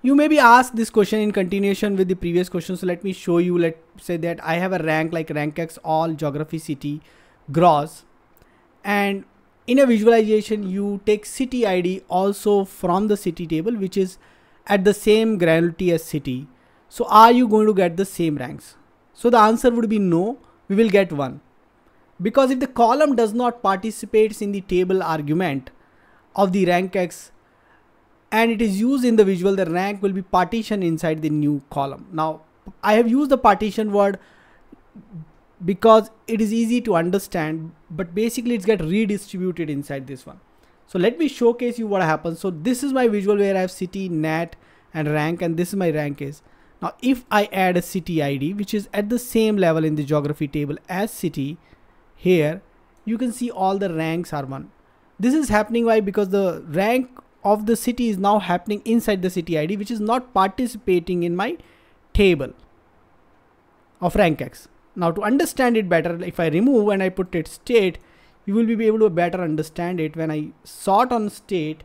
You may be asked this question in continuation with the previous question. So let me show you. Let's say that I have a rank like RankX all geography city gross, and in a visualization you take city ID also from the city table, which is at the same granularity as city. So are you going to get the same ranks? So the answer would be no, we will get one, because if the column does not participate in the table argument of the RankX and it is used in the visual, the rank will be partitioned inside the new column. Now I have used the partition word because it is easy to understand, but basically it's get redistributed inside this one. So let me showcase you what happens. So this is my visual where I have city, nat and rank, and this is my rank is. Now if I add a city ID which is at the same level in the geography table as city, here you can see all the ranks are one. This is happening why? Because the rank of the city is now happening inside the city ID, which is not participating in my table of RankX. Now to understand it better, if I remove and I put it state, you will be able to better understand it when I sort on state,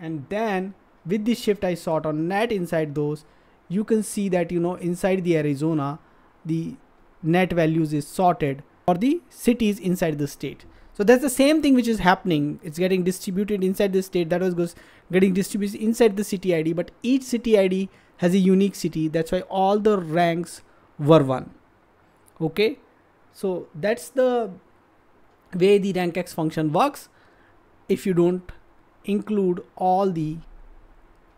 and then with the shift I sort on net inside those. You can see that, you know, inside the Arizona, the net values is sorted for the cities inside the state. So that's the same thing which is happening. It's getting distributed inside the state, that was getting distributed inside the city ID, but each city ID has a unique city. That's why all the ranks were one. Okay, so that's the way the RankX function works if you don't include all the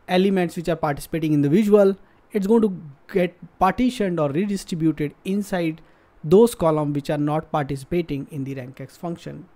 elements which are participating in the visual. It's going to get partitioned or redistributed inside those columns which are not participating in the RankX function.